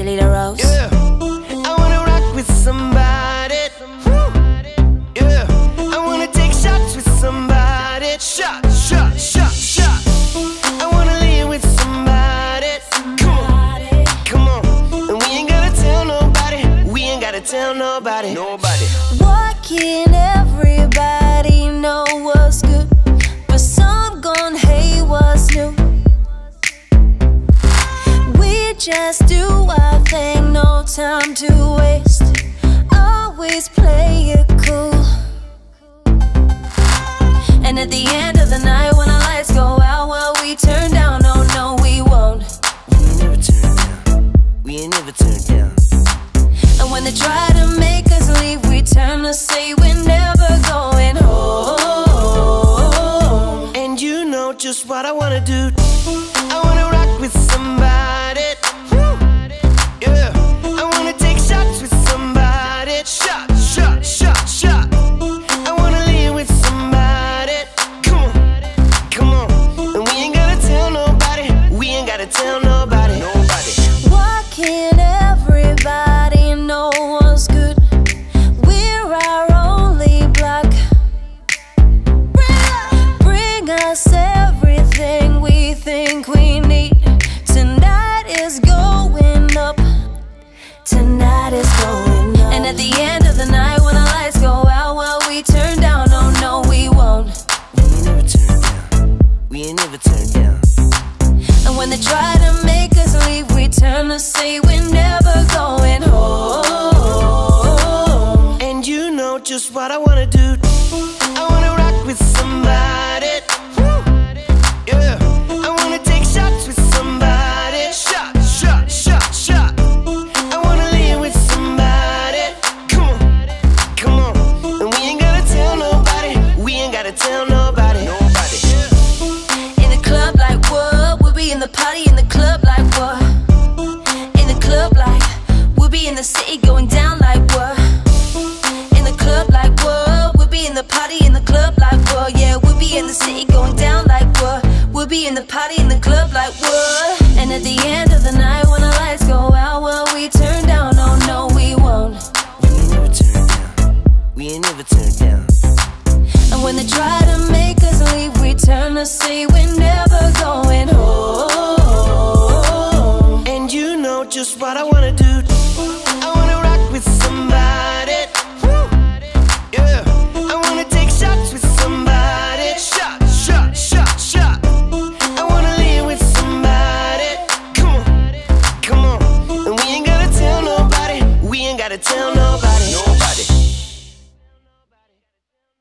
Angelina Rose. Yeah, I wanna rock with somebody. Yeah, I wanna take shots with somebody. Shot, shot, shot, shot. I wanna live with somebody. Come on, come on. And we ain't gotta tell nobody. We ain't gotta tell nobody. Nobody. Why can't everybody know what's good? But some gon' hate what's new. Just do our thing, no time to waste. Always play it cool. And at the end of the night, when our lights go out, well, we turn down. Oh no, we won't. We ain't never turned down. We ain't never turned down. And when they try to make us leave, we turn to say we're never going home. And you know just what I wanna do. I wanna rock with somebody. Everything we think we need. Tonight is going up. Tonight is going up. And at the end of the night, when the lights go out, well, we turn down. Oh no, we won't. We ain't never turned down. We ain't never turned down. And when they try to make us leave, we turn to say we're never going home. And you know just what I wanna do. I wanna rock with somebody. Party in the club like what? And at the end of the night, when the lights go out, well, we turn down. Oh no, we won't. We ain't never turned down. We ain't never turned down. And when they try to make us leave, we turn to say we're never going home. And you know just what I wanna do. I wanna rock with somebody. Yeah, I wanna take shots with somebody. Shot, shot, shot, shot. Tell no